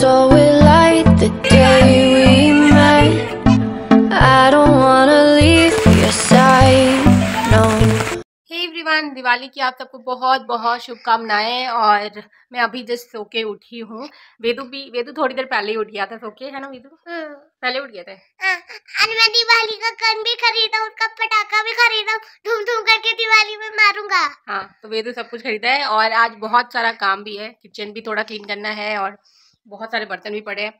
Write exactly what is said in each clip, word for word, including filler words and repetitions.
so we light the day we met. I don't wanna leave your side, no. Hey everyone, Diwali की आप सबको बहुत बहुत शुभकामनाएं। और मैं अभी जस्ट सो के उठी हूँ। वेदू भी वेदू थोड़ी देर पहले ही उठ गया था सो के, है ना वेदू? पहले उठ गया था। और मैं दिवाली का कन भी खरीदा, उसका पटाखा भी खरीदा, धूम-धूम करके दिवाली में मारूंगा। हाँ, तो वेदू सब कुछ खरीदा है और आज बहुत सारा काम भी है, किचन भी थोड़ा क्लीन करना है और बहुत सारे बर्तन भी पड़े हैं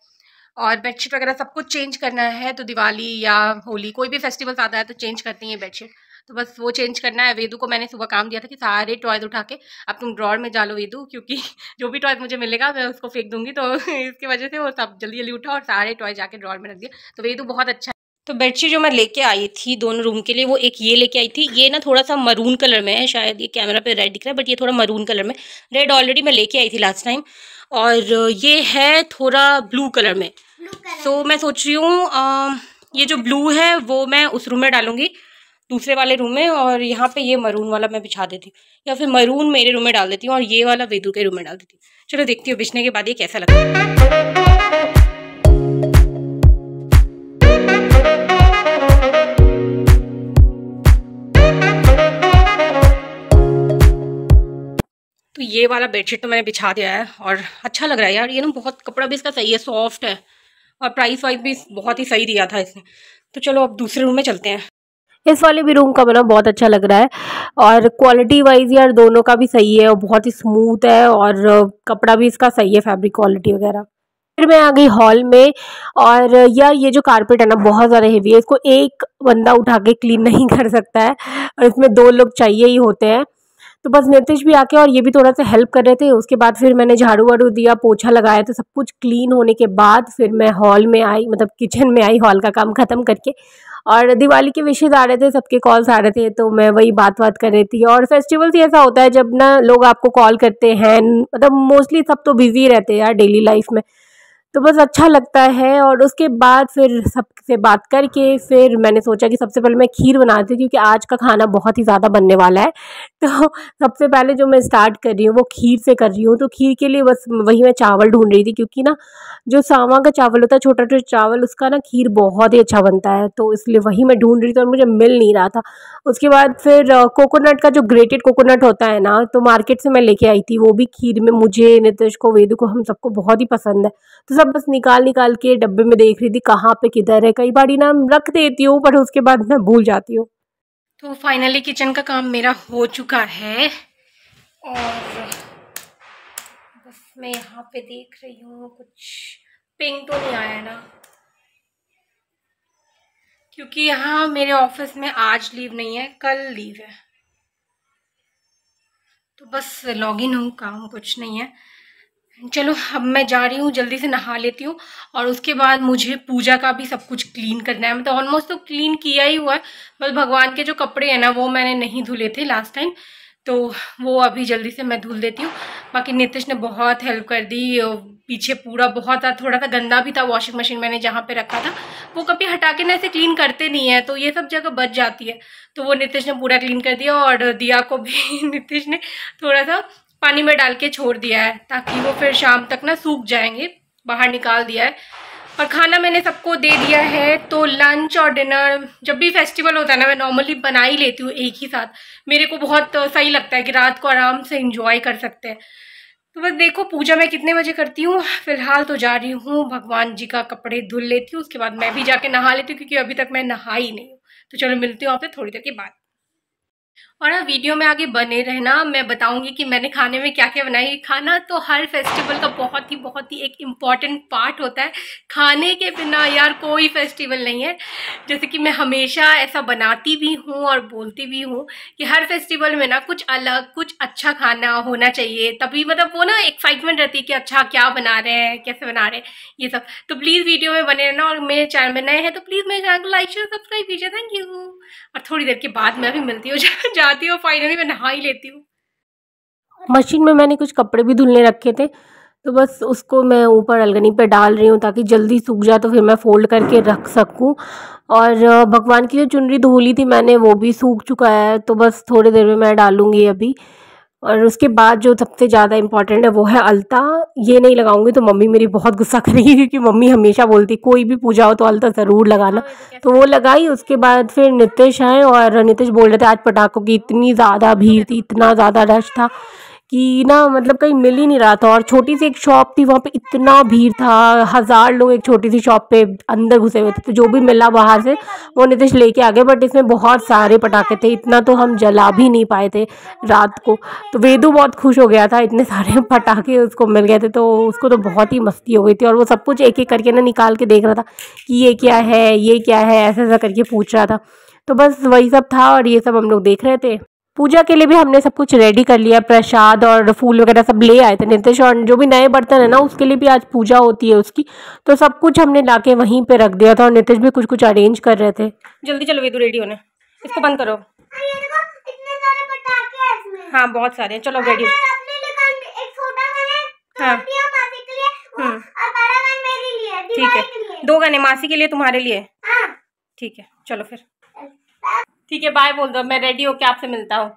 और बेडशीट वगैरह सब कुछ चेंज करना है। तो दिवाली या होली कोई भी फेस्टिवल्स आता है तो चेंज करती है बेडशीट, तो बस वो चेंज करना है। वेदू को मैंने सुबह काम दिया था कि सारे टॉयज उठा के अब तुम ड्रॉअर में जा लो वेदू, क्योंकि जो भी टॉयज मुझे मिलेगा मैं उसको फेंक दूंगी, तो इसकी वजह से वो सब जल्दी जल्दी उठा और सारे टॉयज जाके ड्रॉअर में रख दिया। तो वेदू बहुत अच्छा। तो बेडशीट जो मैं लेके आई थी दोनों रूम के लिए, वो एक ये लेके आई थी, ये ना थोड़ा सा मरून कलर में है, शायद ये कैमरा पे रेड दिख रहा है बट ये थोड़ा मरून कलर में। रेड ऑलरेडी मैं लेके आई थी लास्ट टाइम। और ये है थोड़ा ब्लू कलर में, तो so, मैं सोच रही हूँ ये जो ब्लू है वो मैं उस रूम में डालूंगी, दूसरे वाले रूम में। और यहाँ पे ये मरून वाला मैं बिछा देती हूँ या फिर मरून मेरे रूम में डाल देती हूँ और ये वाला वेदू के रूम में डाल देती हूँ। चलो देखती हूँ बिछने के बाद ये कैसा लगता है। तो ये वाला बेडशीट तो मैंने बिछा दिया है और अच्छा लग रहा है यार, ये ना बहुत कपड़ा भी इसका सही है, सॉफ्ट है और प्राइस वाइज भी बहुत ही सही दिया था इसने। तो चलो अब दूसरे रूम में चलते हैं। इस वाले भी रूम का बना बहुत अच्छा लग रहा है और क्वालिटी वाइज यार दोनों का भी सही है और बहुत ही स्मूथ है और कपड़ा भी इसका सही है, फैब्रिक क्वालिटी वगैरह। फिर मैं आ गई हॉल में और यार ये जो कारपेट है ना बहुत ज़्यादा हेवी है, इसको एक बंदा उठा के क्लीन नहीं कर सकता है और इसमें दो लोग चाहिए ही होते हैं। तो बस नितेश भी आके और ये भी थोड़ा सा हेल्प कर रहे थे। उसके बाद फिर मैंने झाड़ू वाड़ू दिया, पोछा लगाया, तो सब कुछ क्लीन होने के बाद फिर मैं हॉल में आई, मतलब किचन में आई हॉल का काम ख़त्म करके। और दिवाली के विशेज आ रहे थे, सबके कॉल्स आ रहे थे, तो मैं वही बात बात कर रही थी। और फेस्टिवल्स ही ऐसा होता है जब ना लोग आपको कॉल करते हैं, मतलब मोस्टली सब तो बिज़ी रहते हैं यार डेली लाइफ में, तो बस अच्छा लगता है। और उसके बाद फिर सबसे बात करके फिर मैंने सोचा कि सबसे पहले मैं खीर बनाती हूँ, क्योंकि आज का खाना बहुत ही ज़्यादा बनने वाला है। तो सबसे पहले जो मैं स्टार्ट कर रही हूँ वो खीर से कर रही हूँ। तो खीर के लिए बस वही मैं चावल ढूंढ रही थी, क्योंकि ना जो सावा का चावल होता है, छोटा छोटा चावल, उसका ना खीर बहुत ही अच्छा बनता है, तो इसलिए वही मैं ढूंढ रही थी और मुझे मिल नहीं रहा था। उसके बाद फिर कोकोनट का जो ग्रेटेड कोकोनट होता है ना, तो मार्केट से मैं लेके आई थी, वो भी खीर में मुझे, नितेश को, वेदू को, हम सबको बहुत ही पसंद है। तो सब बस निकाल निकाल के डब्बे में देख रही थी कहाँ पे किधर है। कई बार नाम रख देती हूँ पर उसके बाद मैं भूल जाती हूँ। तो फाइनली किचन का काम मेरा हो चुका है और बस मैं यहाँ पे देख रही हूँ कुछ पिंग तो नहीं आया ना, क्योंकि यहाँ मेरे ऑफिस में आज लीव नहीं है, कल लीव है, तो बस लॉगिन हूँ, काम कुछ नहीं है। चलो अब मैं जा रही हूँ, जल्दी से नहा लेती हूँ और उसके बाद मुझे पूजा का भी सब कुछ क्लीन करना है। मतलब ऑलमोस्ट तो क्लीन किया ही हुआ है, बस भगवान के जो कपड़े हैं ना वो मैंने नहीं धुले थे लास्ट टाइम, तो वो अभी जल्दी से मैं धुल देती हूँ। बाकी नितेश ने बहुत हेल्प कर दी, पीछे पूरा बहुत थोड़ा सा गंदा भी था वॉशिंग मशीन मैंने जहाँ पे रखा था, वो कभी हटा के ना ऐसे क्लीन करते नहीं है, तो ये सब जगह बच जाती है, तो वो नितेश ने पूरा क्लीन कर दिया। और दिया को भी नितेश ने थोड़ा सा पानी में डाल के छोड़ दिया है ताकि वो फिर शाम तक ना सूख जाएंगे, बाहर निकाल दिया है। और खाना मैंने सबको दे दिया है, तो लंच और डिनर जब भी फेस्टिवल होता है ना मैं नॉर्मली बना ही लेती हूँ एक ही साथ, मेरे को बहुत सही लगता है कि रात को आराम से इंजॉय कर सकते हैं। तो बस देखो पूजा मैं कितने बजे करती हूँ। फिलहाल तो जा रही हूँ, भगवान जी का कपड़े धुल लेती हूँ, उसके बाद मैं भी जाके नहा लेती हूँ, क्योंकि अभी तक मैं नहा ही नहीं हूँ। तो चलो मिलती हूँ आपसे थोड़ी देर के बाद और ना वीडियो में आगे बने रहना, मैं बताऊंगी कि मैंने खाने में क्या क्या बनाया। खाना तो हर फेस्टिवल का बहुत ही बहुत ही एक इम्पॉर्टेंट पार्ट होता है, खाने के बिना यार कोई फेस्टिवल नहीं है। जैसे कि मैं हमेशा ऐसा बनाती भी हूँ और बोलती भी हूँ कि हर फेस्टिवल में ना कुछ अलग कुछ अच्छा खाना होना चाहिए, तभी मतलब वो ना एक्साइटमेंट रहती है कि अच्छा क्या बना रहे हैं, कैसे बना रहे हैं, ये सब। तो प्लीज़ वीडियो में बने रहना और मेरे चैनल में नए हैं तो प्लीज़ मेरे चैनल को लाइक शेयर सब्सक्राइब कीजिए। Thank you. और थोड़ी देर के बाद मैं भी मिलती हूँ, जाती हूँ, फाइनली मैं नहा ही लेती हूँ। मशीन में मैंने कुछ कपड़े भी धुलने रखे थे, तो बस उसको मैं ऊपर अलगनी पे डाल रही हूँ ताकि जल्दी सूख जाए, तो फिर मैं फ़ोल्ड करके रख सकूँ। और भगवान की जो चुनरी धोली थी मैंने वो भी सूख चुका है, तो बस थोड़ी देर में मैं डालूँगी अभी। और उसके बाद जो सबसे ज़्यादा इम्पॉर्टेंट है वो है अलता। ये नहीं लगाऊंगी तो मम्मी मेरी बहुत गुस्सा करेगी, क्योंकि मम्मी हमेशा बोलती कोई भी पूजा हो तो अलता ज़रूर लगाना। तो वो लगाई। उसके बाद फिर नितेश आए और नितेश बोल रहे थे आज पटाखों की इतनी ज़्यादा भीड़ थी, इतना ज़्यादा रश था कि ना मतलब कहीं मिल ही नहीं रहा था। और छोटी सी एक शॉप थी, वहाँ पे इतना भीड़ था, हज़ार लोग एक छोटी सी शॉप पे अंदर घुसे हुए थे। तो जो भी मिला बाहर से वो नितेश लेके आ गए, बट इसमें बहुत सारे पटाखे थे, इतना तो हम जला भी नहीं पाए थे रात को। तो वेदू बहुत खुश हो गया था, इतने सारे पटाखे उसको मिल गए थे, तो उसको तो बहुत ही मस्ती हो गई थी। और वो सब कुछ एक एक करके ना निकाल के देख रहा था कि ये क्या है, ये क्या है, ऐसा ऐसा करके पूछ रहा था। तो बस वही सब था और ये सब हम लोग देख रहे थे। पूजा के लिए भी हमने सब कुछ रेडी कर लिया, प्रसाद और फूल वगैरह सब ले आए थे नितेश। और जो भी नए बर्तन है ना उसके लिए भी आज पूजा होती है उसकी, तो सब कुछ हमने लाके वहीं पे रख दिया था। और नितेश भी कुछ कुछ अरेंज कर रहे थे। जल्दी चलो वेदू, रेडी होने, इसको बंद करो। हाँ बहुत सारे, चलो रेडी। हाँ ठीक है, दो गाने मासी के लिए, तुम्हारे लिए, ठीक है। चलो फिर ठीक है, बाय बोल दो। मैं रेडी होके आपसे मिलता हूँ।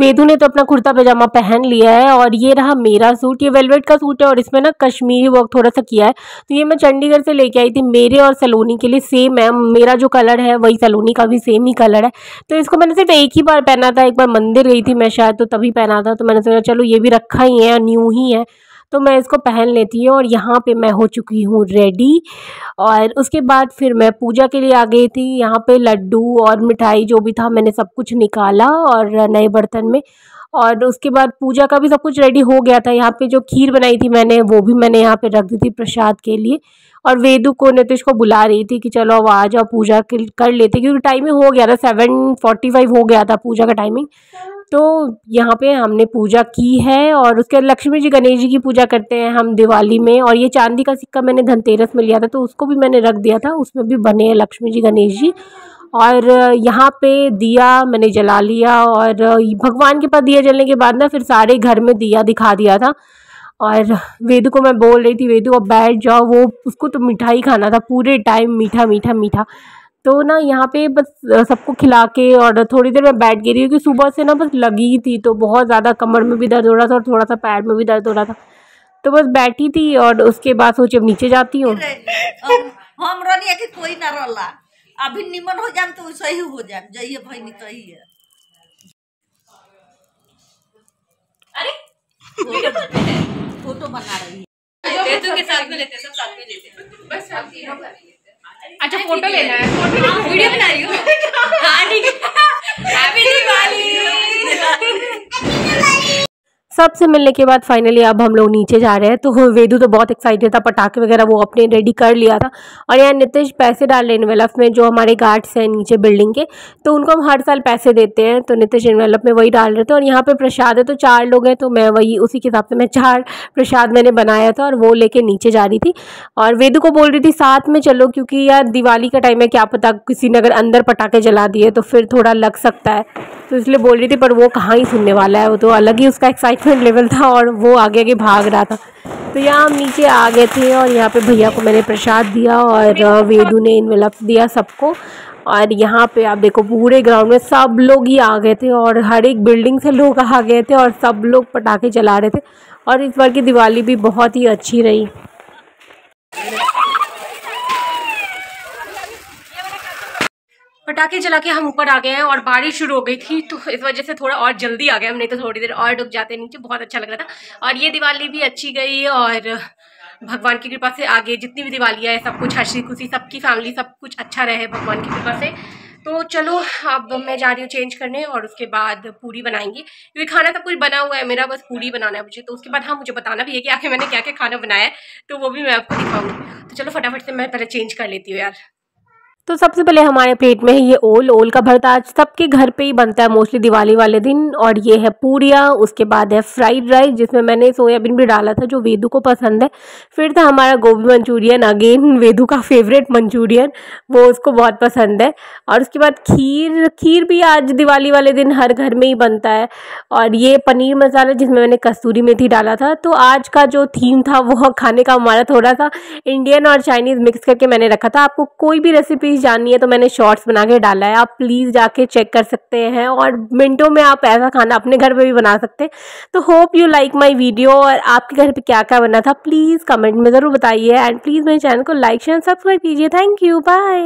वेदू ने तो अपना कुर्ता पजामा पहन लिया है और ये रहा मेरा सूट। ये वेलवेट का सूट है और इसमें ना कश्मीरी वर्क थोड़ा सा किया है। तो ये मैं चंडीगढ़ से लेके आई थी, मेरे और सलोनी के लिए सेम है। मेरा जो कलर है वही सलोनी का भी सेम ही कलर है। तो इसको मैंने सिर्फ एक ही बार पहना था, एक बार मंदिर गई थी मैं शायद, तो तभी पहना था। तो मैंने सोचा चलो ये भी रखा ही है, न्यू ही है, तो मैं इसको पहन लेती हूँ। और यहाँ पे मैं हो चुकी हूँ रेडी। और उसके बाद फिर मैं पूजा के लिए आ गई थी। यहाँ पे लड्डू और मिठाई जो भी था मैंने सब कुछ निकाला और नए बर्तन में। और उसके बाद पूजा का भी सब कुछ रेडी हो गया था। यहाँ पे जो खीर बनाई थी मैंने वो भी मैंने यहाँ पे रख दी थी प्रसाद के लिए। और वेदू को नितेश को बुला रही थी कि चलो अब आ जाओ पूजा कर लेते, क्योंकि टाइमिंग हो गया था, सेवन फोर्टी फाइव हो गया था पूजा का टाइमिंग। तो यहाँ पे हमने पूजा की है। और उसके लक्ष्मी जी गणेश जी की पूजा करते हैं हम दिवाली में। और ये चांदी का सिक्का मैंने धनतेरस में लिया था, तो उसको भी मैंने रख दिया था, उसमें भी बने हैं लक्ष्मी जी गणेश जी। और यहाँ पे दिया मैंने जला लिया और भगवान के पास दिया जलने के बाद ना फिर सारे घर में दिया दिखा दिया था। और वेदू को मैं बोल रही थी वेदू अब बैठ जाओ, वो उसको तो मिठाई खाना था पूरे टाइम, मीठा मीठा मीठा। तो ना यहाँ पे बस सबको खिला के और थोड़ी देर में बैठ गई थी, क्योंकि सुबह से ना बस लगी थी, तो बहुत ज़्यादा कमर में भी दर्द हो रहा था और थोड़ा सा पैर में भी दर्द हो रहा था। तो बस बैठी थी और उसके बाद सोची अब नीचे जाती हूँ। हम रोनिया के कोई ना रोला, अभी निमन हो जाम तो सही हो जाम, जाइए भाई निकलिए। अरे फोटो बना रही है तो के साथ में लेते हैं, सब साथ में लेते हैं, बस साथ ही हम। अच्छा फोटो लेना है, फोटो वीडियो बना रही हो। हां ठीक है, हैप्पी दिवाली। सबसे मिलने के बाद फाइनली अब हम लोग नीचे जा रहे हैं। तो वेदू तो बहुत एक्साइटेड था, पटाखे वगैरह वो अपने रेडी कर लिया था। और यहाँ नितेश पैसे डाल रहे इनवेलप में, जो हमारे गार्ड्स हैं नीचे बिल्डिंग के, तो उनको हम हर साल पैसे देते हैं, तो नितेश इनवेलप में वही डाल रहे थे। और यहाँ पे प्रसाद है, तो चार लोग हैं, तो मैं वही उसी के हिसाब से मैं चार प्रसाद मैंने बनाया था और वो लेके नीचे जा रही थी। और वेदू को बोल रही थी साथ में चलो, क्योंकि यार दिवाली का टाइम है, क्या पता किसी ने अगर अंदर पटाखे जला दिए तो फिर थोड़ा लग सकता है, तो इसलिए बोल रही थी। पर वो कहाँ ही सुनने वाला है, वो तो अलग ही उसका एक्साइट लेवल था और वो आगे आगे भाग रहा था। तो यहाँ हम नीचे आ गए थे और यहाँ पे भैया को मैंने प्रसाद दिया और वेदू ने इनवेलप दिया सबको। और यहाँ पे आप देखो पूरे ग्राउंड में सब लोग ही आ गए थे और हर एक बिल्डिंग से लोग आ गए थे और सब लोग पटाखे जला रहे थे। और इस बार की दिवाली भी बहुत ही अच्छी रही। पटाखे जला के हम ऊपर आ गए हैं और बारिश शुरू हो गई थी, तो इस वजह से थोड़ा और जल्दी आ गए हम, नहीं तो थोड़ी देर और डूब जाते नीचे। बहुत अच्छा लग रहा था और ये दिवाली भी अच्छी गई। और भगवान की कृपा से आगे जितनी भी दिवालियाँ है सब कुछ हंसी खुशी, सबकी फैमिली सब कुछ अच्छा रहे भगवान की कृपा से। तो चलो अब मैं जा रही हूँ चेंज करने और उसके बाद पूरी बनाएंगे, क्योंकि खाना सब कुछ बना हुआ है मेरा, बस पूरी बनाना है मुझे। तो उसके बाद हाँ मुझे बताना भी है कि आखिर मैंने क्या क्या खाना बनाया है, तो वो भी मैं आपको दिखाऊँगी। तो चलो फटाफट से मैं पहले चेंज कर लेती हूँ यार। तो सबसे पहले हमारे प्लेट में है ये ओल। ओल का भरता आज सबके घर पे ही बनता है मोस्टली दिवाली वाले दिन। और ये है पूरिया, उसके बाद है फ्राइड राइस जिसमें मैंने सोयाबीन भी डाला था जो वेदू को पसंद है। फिर था हमारा गोभी मंचूरियन, अगेन वेदू का फेवरेट मंचूरियन, वो उसको बहुत पसंद है। और उसके बाद खीर, खीर भी आज दिवाली वाले दिन हर घर में ही बनता है। और ये पनीर मसाला जिसमें मैंने कस्तूरी मेथी डाला था। तो आज का जो थीम था वो खाने का हमारा थोड़ा सा इंडियन और चाइनीज़ मिक्स करके मैंने रखा था। आपको कोई भी रेसिपी रेसिपीज जाननी है तो मैंने शॉर्ट्स बना के डाला है, आप प्लीज़ जाके चेक कर सकते हैं। और मिनटों में आप ऐसा खाना अपने घर में भी बना सकते हैं। तो hope you like my video. और आपके घर पे क्या क्या बना था प्लीज़ कमेंट में ज़रूर बताइए। एंड प्लीज़ मेरे चैनल को लाइक शेयर सब्सक्राइब कीजिए। Thank you, bye.